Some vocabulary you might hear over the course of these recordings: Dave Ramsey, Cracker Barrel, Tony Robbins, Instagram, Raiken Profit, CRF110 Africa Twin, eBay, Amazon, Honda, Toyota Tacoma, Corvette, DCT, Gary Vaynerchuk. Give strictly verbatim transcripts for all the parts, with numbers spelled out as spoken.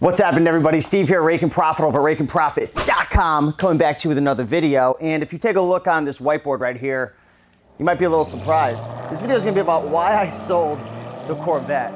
What's happening, everybody? Steve here, Raiken Profit over at Raiken Profit dot com, coming back to you with another video. And if you take a look on this whiteboard right here, you might be a little surprised. This video is going to be about why I sold the Corvette.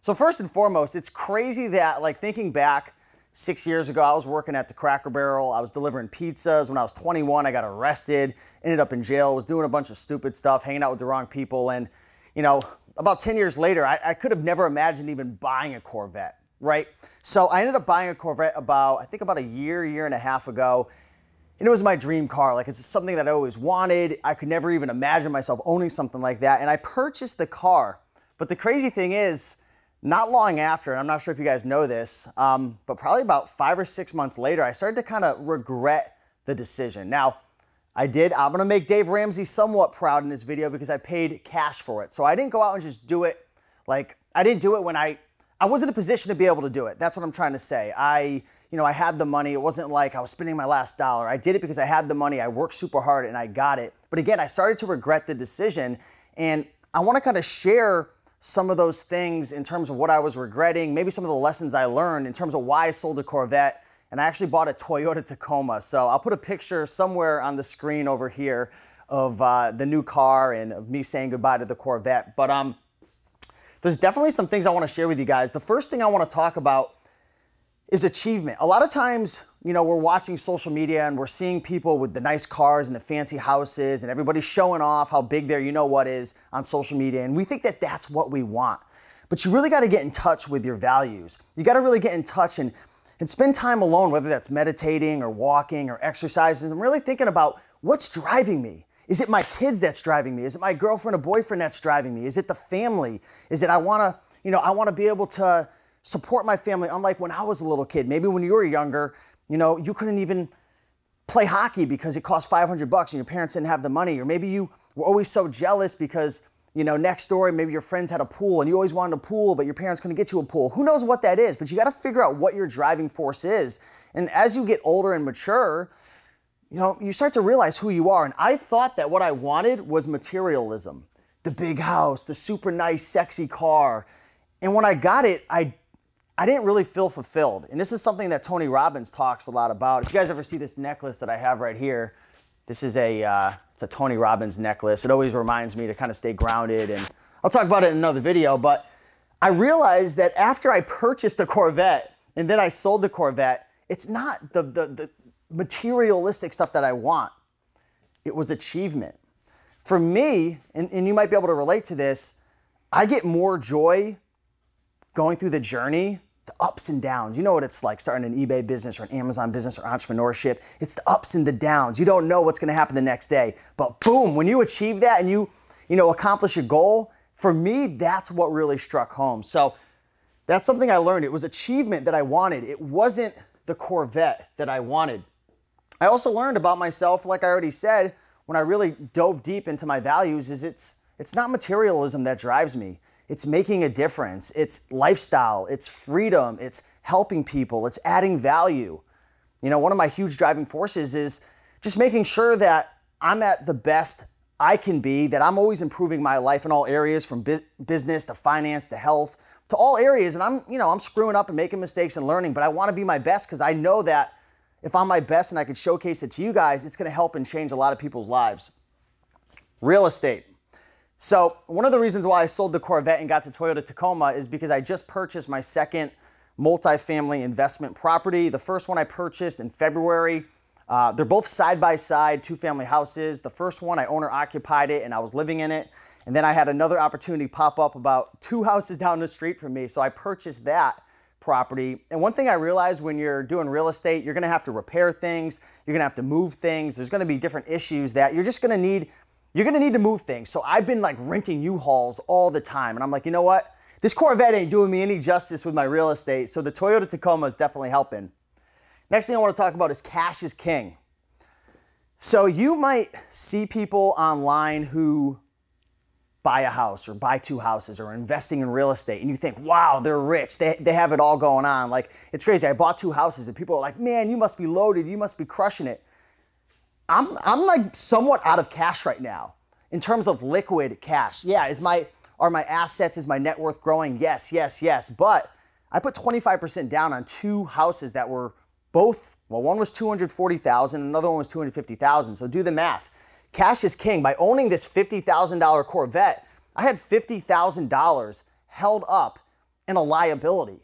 So first and foremost, it's crazy that, like, thinking back six years ago, I was working at the Cracker Barrel. I was delivering pizzas. When I was twenty-one, I got arrested, ended up in jail, was doing a bunch of stupid stuff, hanging out with the wrong people. And, you know, about ten years later, I, I could have never imagined even buying a Corvette, right? So I ended up buying a Corvette about, I think about a year, year and a half ago. And it was my dream car. Like, it's just something that I always wanted. I could never even imagine myself owning something like that. And I purchased the car. But the crazy thing is, not long after, and I'm not sure if you guys know this, um, but probably about five or six months later, I started to kind of regret the decision. Now, I did, I'm gonna make Dave Ramsey somewhat proud in this video because I paid cash for it. So I didn't go out and just do it. Like, I didn't do it when I, I wasn't in a position to be able to do it. That's what I'm trying to say. I, you know, I had the money. It wasn't like I was spending my last dollar. I did it because I had the money. I worked super hard and I got it. But again, I started to regret the decision, and I wanna kind of share some of those things in terms of what I was regretting, maybe some of the lessons I learned in terms of why I sold a Corvette. And I actually bought a Toyota Tacoma. So I'll put a picture somewhere on the screen over here of uh, the new car and of me saying goodbye to the Corvette. But um, there's definitely some things I want to share with you guys. The first thing I want to talk about is achievement. A lot of times, you know, we're watching social media and we're seeing people with the nice cars and the fancy houses and everybody's showing off how big their you know what is on social media. And we think that that's what we want. But you really got to get in touch with your values. You got to really get in touch and, and spend time alone, whether that's meditating or walking or exercises. I'm really thinking about what's driving me. Is it my kids that's driving me? Is it my girlfriend or boyfriend that's driving me? Is it the family? Is it I want to, you know, I want to be able to support my family, unlike when I was a little kid. Maybe when you were younger, you know, you couldn't even play hockey because it cost five hundred bucks and your parents didn't have the money. Or maybe you were always so jealous because, you know, next door, maybe your friends had a pool and you always wanted a pool, but your parents couldn't get you a pool. Who knows what that is? But you got to figure out what your driving force is. And as you get older and mature, you know, you start to realize who you are. And I thought that what I wanted was materialism, the big house, the super nice, sexy car. And when I got it, I I didn't really feel fulfilled. And this is something that Tony Robbins talks a lot about. If you guys ever see this necklace that I have right here, this is a, uh, it's a Tony Robbins necklace. It always reminds me to kind of stay grounded, and I'll talk about it in another video. But I realized that after I purchased the Corvette and then I sold the Corvette, it's not the, the, the materialistic stuff that I want. It was achievement. For me, and, and you might be able to relate to this, I get more joy going through the journey, the ups and downs. You know what it's like starting an eBay business or an Amazon business or entrepreneurship. It's the ups and the downs. You don't know what's going to happen the next day. But boom, when you achieve that and you, you know, accomplish your goal, for me, that's what really struck home. So that's something I learned. It was achievement that I wanted. It wasn't the Corvette that I wanted. I also learned about myself, like I already said, when I really dove deep into my values, is it's, it's not materialism that drives me. It's making a difference. It's lifestyle. It's freedom. It's helping people. It's adding value. You know, one of my huge driving forces is just making sure that I'm at the best I can be, that I'm always improving my life in all areas, from bu- business to finance to health to all areas. And I'm, you know, I'm screwing up and making mistakes and learning, but I want to be my best because I know that if I'm my best and I can showcase it to you guys, it's going to help and change a lot of people's lives. Real estate. So one of the reasons why I sold the Corvette and got to Toyota Tacoma is because I just purchased my second multifamily investment property. The first one I purchased in February. Uh, they're both side-by-side, two-family houses. The first one, I owner-occupied it, and I was living in it. And then I had another opportunity pop up about two houses down the street from me, so I purchased that property. And one thing I realized when you're doing real estate, you're going to have to repair things. You're going to have to move things. There's going to be different issues that you're just going to need You're gonna need to move things. So I've been like renting U-Hauls all the time. And I'm like, you know what? This Corvette ain't doing me any justice with my real estate. So the Toyota Tacoma is definitely helping. Next thing I wanna talk about is cash is king. So you might see people online who buy a house or buy two houses or investing in real estate, and you think, wow, they're rich. They, they have it all going on. Like, it's crazy. I bought two houses and people are like, man, you must be loaded. You must be crushing it. I'm, I'm like somewhat out of cash right now in terms of liquid cash. Yeah, is my, are my assets, is my net worth growing? Yes, yes, yes. But I put twenty-five percent down on two houses that were both, well, one was two hundred forty thousand dollars, another one was two hundred fifty thousand dollars. So do the math. Cash is king. By owning this fifty thousand dollar Corvette, I had fifty thousand dollars held up in a liability.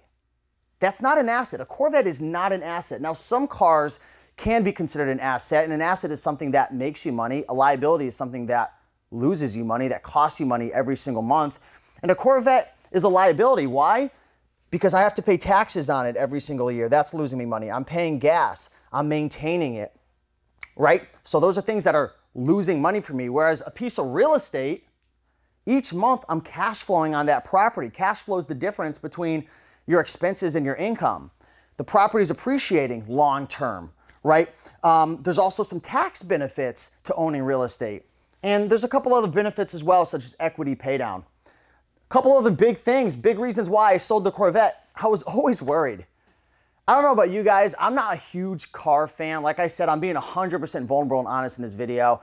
That's not an asset. A Corvette is not an asset. Now, some cars can be considered an asset, and an asset is something that makes you money. A liability is something that loses you money, that costs you money every single month. And a Corvette is a liability. Why? Because I have to pay taxes on it every single year. That's losing me money. I'm paying gas. I'm maintaining it, right? So those are things that are losing money for me. Whereas a piece of real estate, each month I'm cash flowing on that property. Cash flow is the difference between your expenses and your income. The property is appreciating long term, right? Um, there's also some tax benefits to owning real estate. And there's a couple other benefits as well, such as equity pay down. A couple other big things, big reasons why I sold the Corvette. I was always worried. I don't know about you guys. I'm not a huge car fan. Like I said, I'm being one hundred percent vulnerable and honest in this video.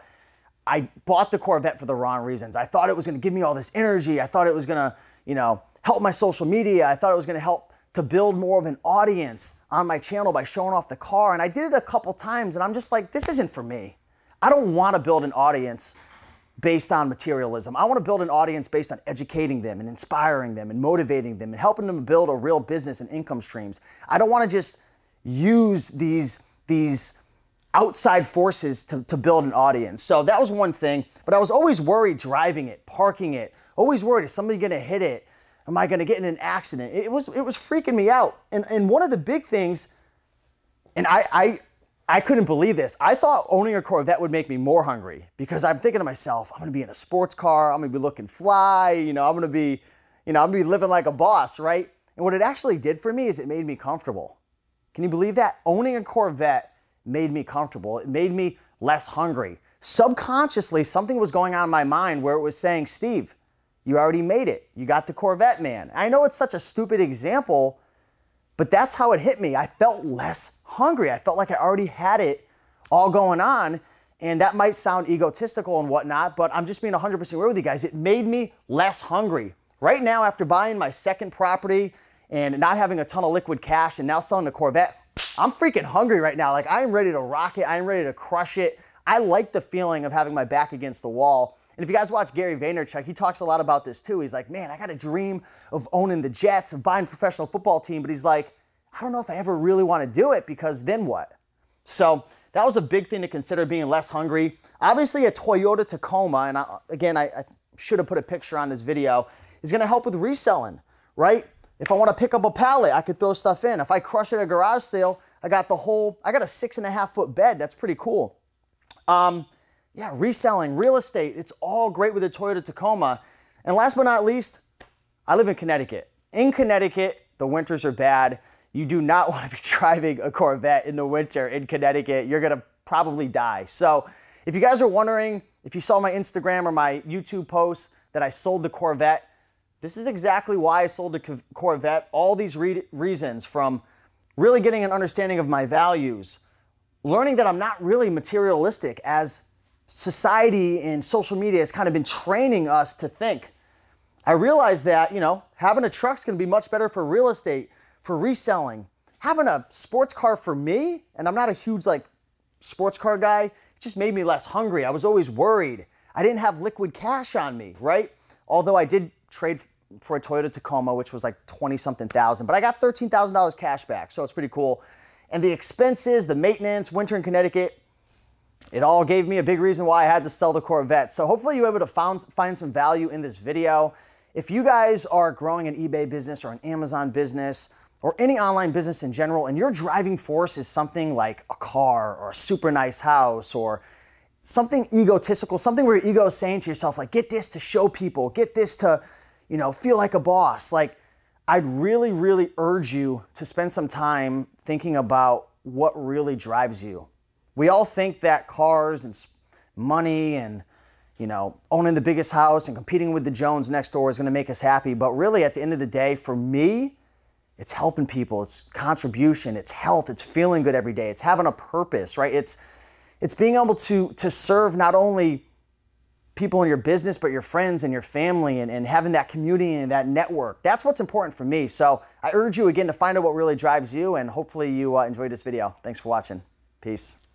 I bought the Corvette for the wrong reasons. I thought it was going to give me all this energy. I thought it was going to, you know, help my social media. I thought it was going to help to build more of an audience on my channel by showing off the car. And I did it a couple times and I'm just like, this isn't for me. I don't want to build an audience based on materialism. I want to build an audience based on educating them and inspiring them and motivating them and helping them build a real business and income streams. I don't want to just use these, these outside forces to, to build an audience. So that was one thing, but I was always worried driving it, parking it, always worried, is somebody going to hit it? Am I going to get in an accident? It was, it was freaking me out. And, and one of the big things, and I, I, I couldn't believe this. I thought owning a Corvette would make me more hungry because I'm thinking to myself, I'm going to be in a sports car. I'm going to be looking fly. You know, I'm going to be, you know, I'm going to be living like a boss, right? And what it actually did for me is it made me comfortable. Can you believe that? Owning a Corvette made me comfortable. It made me less hungry. Subconsciously, something was going on in my mind where it was saying, Steve, you already made it. You got the Corvette, man. I know it's such a stupid example, but that's how it hit me. I felt less hungry. I felt like I already had it all going on. And that might sound egotistical and whatnot, but I'm just being one hundred percent real with you guys. It made me less hungry. Right now, after buying my second property and not having a ton of liquid cash and now selling the Corvette, I'm freaking hungry right now. Like, I am ready to rock it. I am ready to crush it. I like the feeling of having my back against the wall. And if you guys watch Gary Vaynerchuk, he talks a lot about this too. He's like, man, I got a dream of owning the Jets, of buying a professional football team. But he's like, I don't know if I ever really want to do it because then what? So that was a big thing to consider, being less hungry. Obviously a Toyota Tacoma, and I, again, I, I should have put a picture on this video, is going to help with reselling, right? If I want to pick up a pallet, I could throw stuff in. If I crush it at a garage sale, I got the whole, I got a six and a half foot bed. That's pretty cool. Um, yeah, reselling, real estate, it's all great with a Toyota Tacoma. And last but not least, I live in Connecticut. In Connecticut, the winters are bad. You do not want to be driving a Corvette in the winter in Connecticut. You're going to probably die. So if you guys are wondering, if you saw my Instagram or my YouTube post that I sold the Corvette, this is exactly why I sold the Corvette. All these re reasons, from really getting an understanding of my values, learning that I'm not really materialistic as society and social media has kind of been training us to think. I realized that, you know, having a truck's going to be much better for real estate, for reselling. Having a sports car for me, and I'm not a huge like sports car guy, it just made me less hungry. I was always worried. I didn't have liquid cash on me, right? Although I did trade for a Toyota Tacoma, which was like twenty something thousand, but I got thirteen thousand dollars cash back. So it's pretty cool. And the expenses, the maintenance, winter in Connecticut, it all gave me a big reason why I had to sell the Corvette. So hopefully you were able to found, find some value in this video. If you guys are growing an eBay business or an Amazon business, or any online business in general, and your driving force is something like a car or a super nice house or something egotistical, something where your ego is saying to yourself, like, get this to show people, get this to, you know, feel like a boss. Like, I'd really, really urge you to spend some time thinking about what really drives you. We all think that cars and money and, you know, owning the biggest house and competing with the Jones next door is going to make us happy. But really, at the end of the day, for me, it's helping people. It's contribution. It's health. It's feeling good every day. It's having a purpose, right? It's it's being able to to serve not only people in your business, but your friends and your family, and, and having that community and that network. That's what's important for me. So I urge you again to find out what really drives you, and hopefully you uh, enjoyed this video. Thanks for watching. Peace.